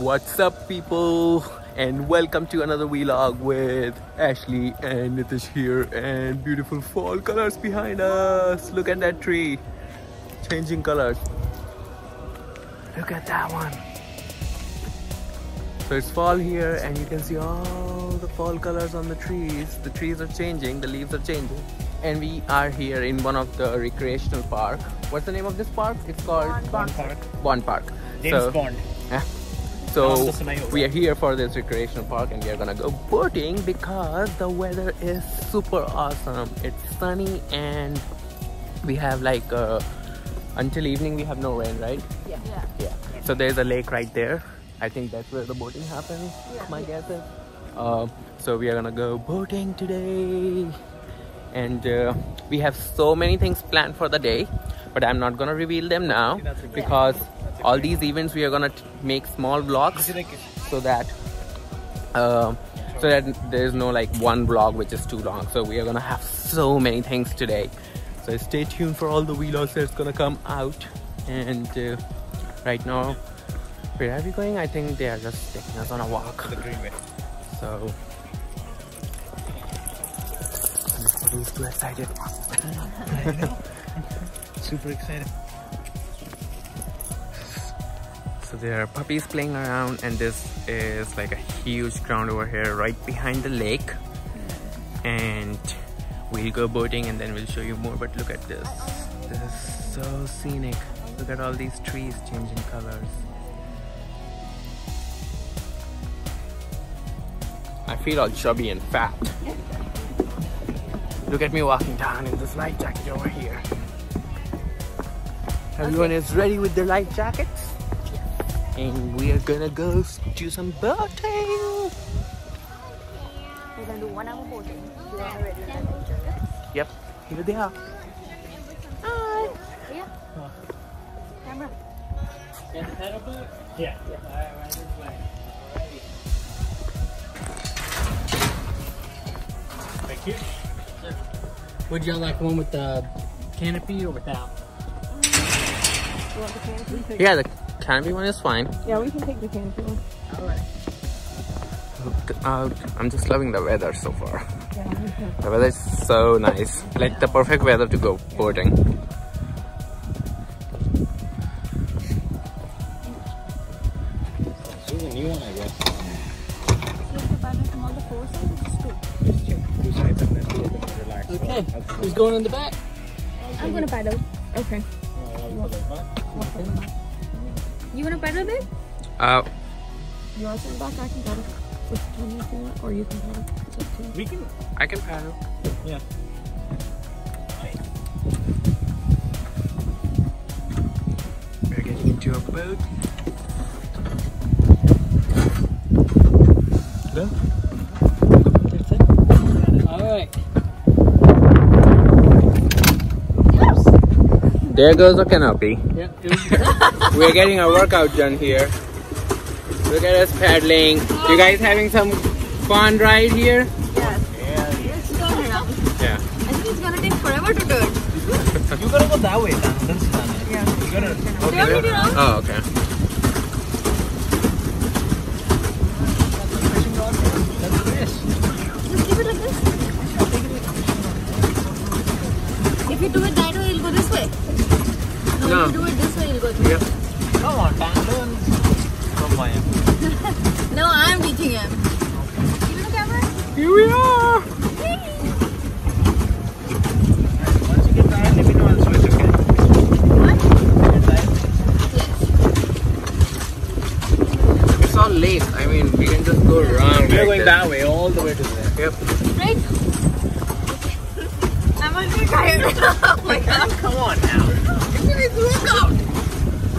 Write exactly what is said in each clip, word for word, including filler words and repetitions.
What's up, people, and welcome to another vlog with Ashley and Nitesh here. And beautiful fall colors behind us. Look at that tree changing colors. Look at that one. So it's fall here and you can see all the fall colors on the trees. The trees are changing, the leaves are changing. And we are here in one of the recreational park. What's the name of this park? It's called Bond Park. Bond Park. James so, Bond. Yeah. So we are here for this recreational park and we are gonna go boating because the weather is super awesome. It's sunny and we have like uh, until evening we have no rain, right? Yeah. Yeah. Yeah. Yeah. So there's a lake right there. I think that's where the boating happens. Yeah. My guess is. Uh, so we are gonna go boating today. And uh, we have so many things planned for the day, but I'm not gonna reveal them now because all these events we are gonna make small vlogs so that uh, so that there is no like one vlog which is too long. So we are gonna have so many things today, so stay tuned for all the vlogs that's gonna come out. And uh, right now, where are we going? I think they are just taking us on a walk. So he's too excited. I know. Super excited. So there are puppies playing around, and this is like a huge ground over here right behind the lake. And we'll go boating and then we'll show you more. But look at this. This is so scenic. Look at all these trees changing colors. I feel all chubby and fat. Look at me walking down in this light jacket over here. Everyone is ready with their light jackets. Yes. And we are gonna go do some boating. We're gonna do one hour boating. You are ready with your light jackets? Yep, here they are. Hi! Yeah. Oh. Camera. Can you set up a boat? Yeah. Yeah. Alright, right this way. Thank you. Would y'all like one with the canopy or without? Mm. You want the canopy? Yeah, the canopy one is fine. Yeah, we can take the canopy one. Alright. Uh, I'm just loving the weather so far. Yeah. The weather is so nice. Like the perfect weather to go boating. She's a new one, I guess. Okay, who's going in the back? I'm gonna paddle. Okay. You wanna paddle, babe? Uh. You want in the back? I can paddle. If or you can paddle. We can. I can paddle. Yeah. We're getting into a boat. Hello? There goes a canopy. Yep. We're getting our workout done here. Look at us paddling. You guys having some fun ride here? Yes. Yeah. Yes. Yeah. I think it's gonna take forever to do it. You gotta go that way, then. That's done. Yeah. You gotta. Okay. Okay. Oh, okay. Just keep it like this. If you do it that way, it'll go this way. No. You do it this way, you'll go through. Yep. Come on, Brandon. Come by him. No, I'm beating him. Give me the camera. Here we are. Hey. Once you get tired, let me know. I'll switch again. What? When you get tired? Yes. It's all lake. I mean, we can just go around. We're going that way, all the way to there. Yep. Right? I'm already tired. Oh my God. Come on now. Workout. Ah.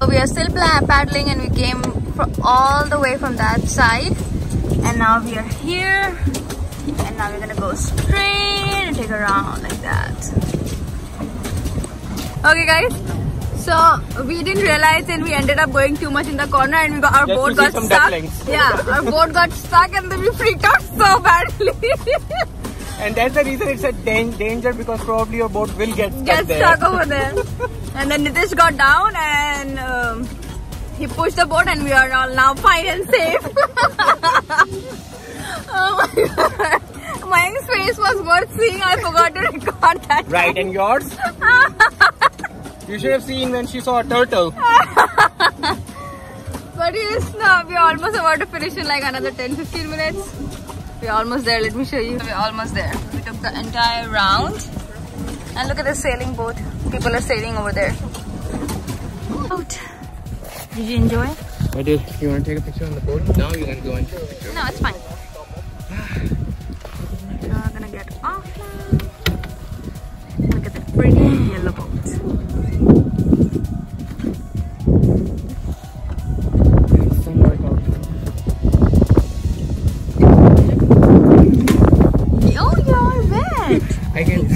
So we are still paddling and we came from all the way from that side, and now we are here, and now we're gonna go straight and take a round like that. Okay guys, So we didn't realize and we ended up going too much in the corner and we got, our Just boat got stuck. Yeah, our boat got stuck and then we freaked out so badly. And that's the reason it's a danger, because probably your boat will get stuck, get stuck there. over there. And then Nitesh got down and um, he pushed the boat and we are all now fine and safe. Oh my god. My face was worth seeing. I forgot to record that. Right, and yours? You should have seen when she saw a turtle. But yes, now we are almost about to finish in like another ten to fifteen minutes. We are almost there. Let me show you. We are almost there. We took the entire round. And look at the sailing boat. People are sailing over there. Boat. Did you enjoy? I did. You want to take a picture on the boat? No, you can go and take a picture. No, it's fine. Now we're gonna get off. Look at that pretty yellow boat.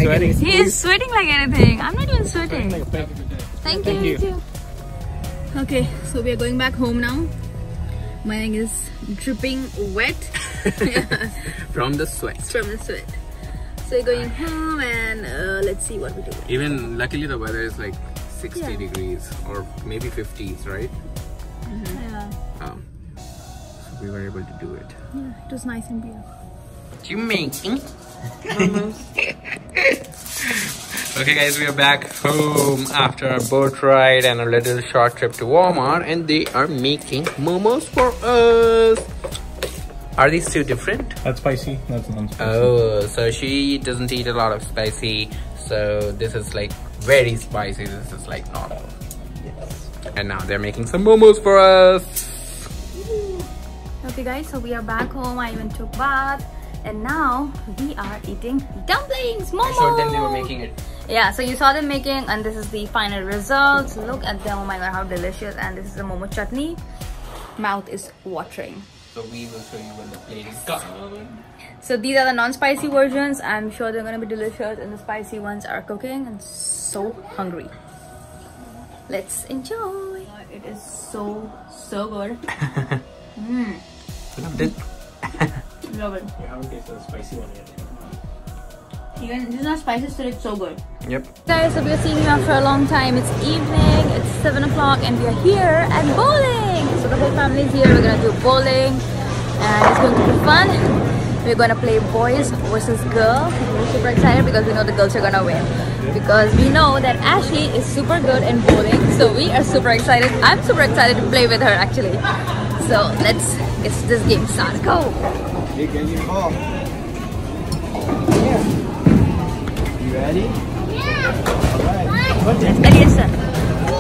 He is sweating like anything. I'm not even sweating. Thank you. Thank you. Okay, so we are going back home now. My leg is dripping wet. From the sweat. From the sweat. So we're going home and uh, let's see what we do. Even luckily the weather is like sixty yeah. degrees or maybe fifties, right? Mm-hmm. Yeah. Um, so we were able to do it. Yeah, it was nice and beautiful. You making? Okay guys, we are back home after our boat ride and a little short trip to Walmart, and they are making momos for us. Are these two different? That's spicy, that's non-spicy. Oh, so she doesn't eat a lot of spicy, so this is like very spicy, this is like normal. Yes. And now they're making some momos for us. Okay guys, so we are back home. I even took bath. And now we are eating dumplings, momos. I showed them they were making it. Yeah, so you saw them making, and this is the final results. Look at them! Oh my god, how delicious! And this is the momo chutney. Mouth is watering. So we will show you when the plate is done. So these are the non-spicy versions. I'm sure they're gonna be delicious, and the spicy ones are cooking. I'm so hungry. Let's enjoy. It is so so good. Mmm. Love it. Love it. You haven't tasted the spicy one yet. Even this is not spicy, still it's so good. Yep. Guys, so we are seeing you after a long time. It's evening, it's seven o'clock, and we are here at bowling. So the whole family is here. We're going to do bowling and it's going to be fun. We're going to play boys versus girls. We're super excited because we know the girls are going to win. Because we know that Ashley is super good in bowling. So we are super excited. I'm super excited to play with her actually. So let's get this game started. Go! You can get off. Yeah. You ready? Yeah. All right. What is this?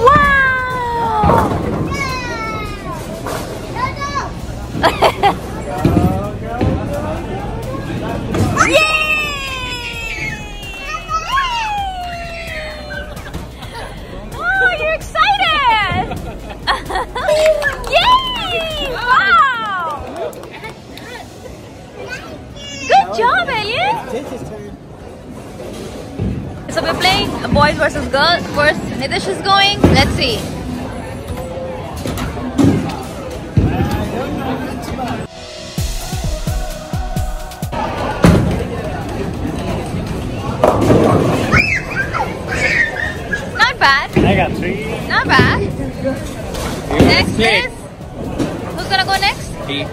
Wow! Go, go. Yay! Oh, you're excited! Yay! Wow! Good job, Elliot! So we're playing boys versus girls. First, Nitesh is going. Let's see. Not bad. I got three. Not bad. Next is... Who's gonna go next? He.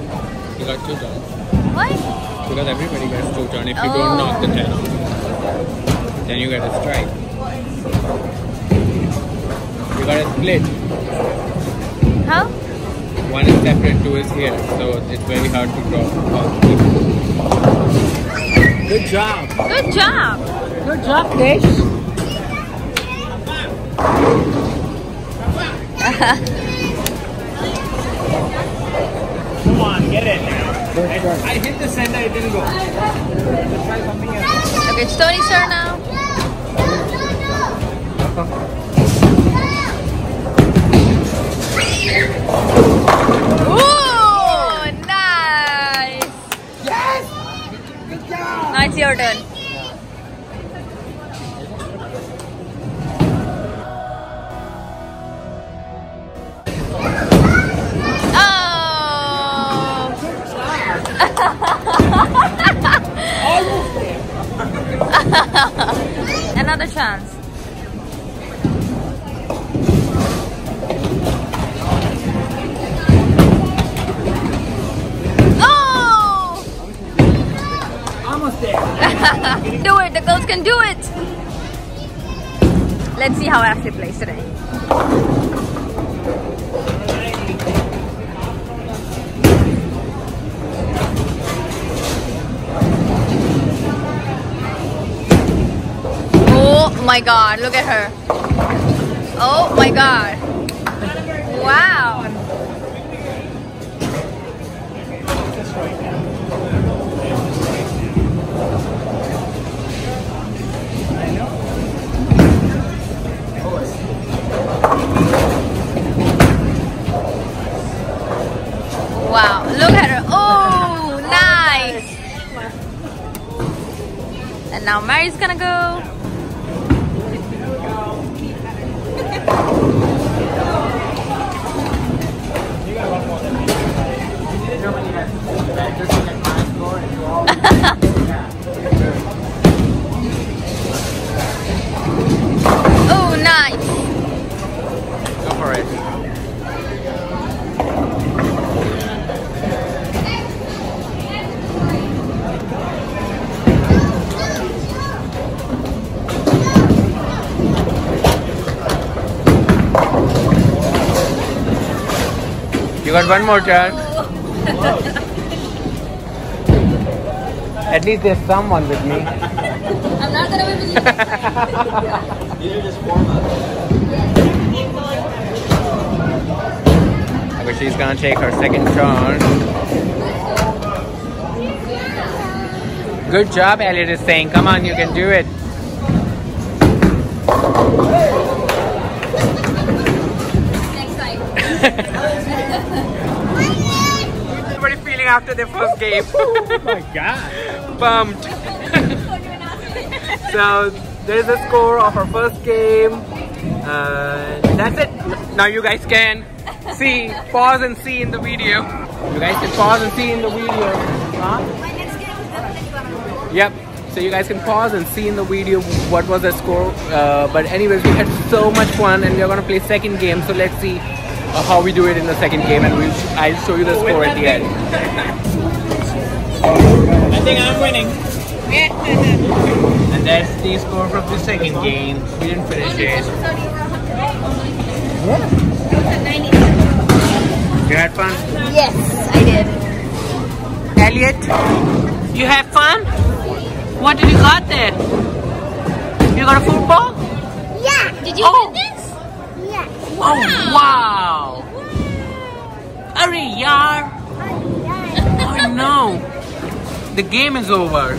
He got two turns. What? Because everybody gets two turns. If you oh. don't knock the ten off, then you get a strike. You got a split. How? One is separate, two is here. So it's very hard to draw. Good job. Good job. Good job, Nitesh. Come on, get it now. I, I hit the center, it didn't go. Let's try something else. Okay, it's Tony's turn now. No, no, no. Ooh, nice. Yes. Good job. Now it's your turn. Another chance. Do it, the girls can do it. Let's see how Ashley plays today. Oh my god, look at her. Oh my god. Wow. Wow, look at her. Oh, nice. And now Mary's gonna go. Oh, nice. Go for it. You got one more chance. At least there's someone with me. I'm not gonna be with you next time. You just warm up. I guess she's gonna take her second turn. Good job, Elliot is saying. Come on, you can do it. Next time. Everybody feeling after their first game. Oh my god. Bumped. So there's the score of our first game. Uh, that's it. Now you guys can see, pause and see in the video. You guys can pause and see in the video. Huh? My next game is definitely yep. So you guys can pause and see in the video what was the score. Uh, but anyways, we had so much fun, and we're gonna play second game. So let's see uh, how we do it in the second game, and we'll sh I'll show you the score at the end. I think I'm winning. And that's the score from the second game. We didn't finish it. What? You had fun? Yes, I did. Elliot, you had fun? What did you got there? You got a football? Yeah. Did you oh. win this? Yeah. Wow. Oh, wow. wow. Hurry, yar. Oh, no. The game is over.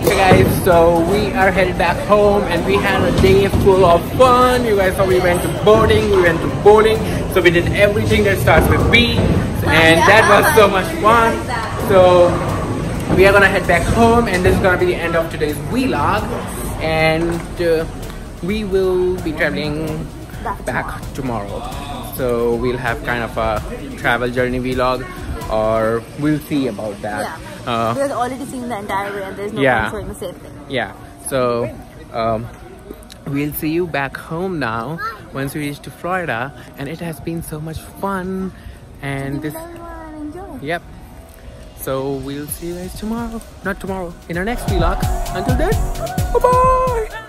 Hey guys, so we are headed back home, and we had a day full of fun. You guys saw we went to boating, we went to bowling, so we did everything that starts with B, and that was so much fun. So we are gonna head back home, and this is gonna be the end of today's vlog, and uh, we will be traveling back tomorrow. So we'll have kind of a travel journey vlog. Or we'll see about that. Yeah. Uh, we have already seen the entire way, and there's no yeah. point showing the same thing. Yeah. So um, we'll see you back home now once we reach to Florida, and it has been so much fun. And this. Enjoy. Yep. So we'll see you guys tomorrow. Not tomorrow. In our next vlog. Until then. Bye bye.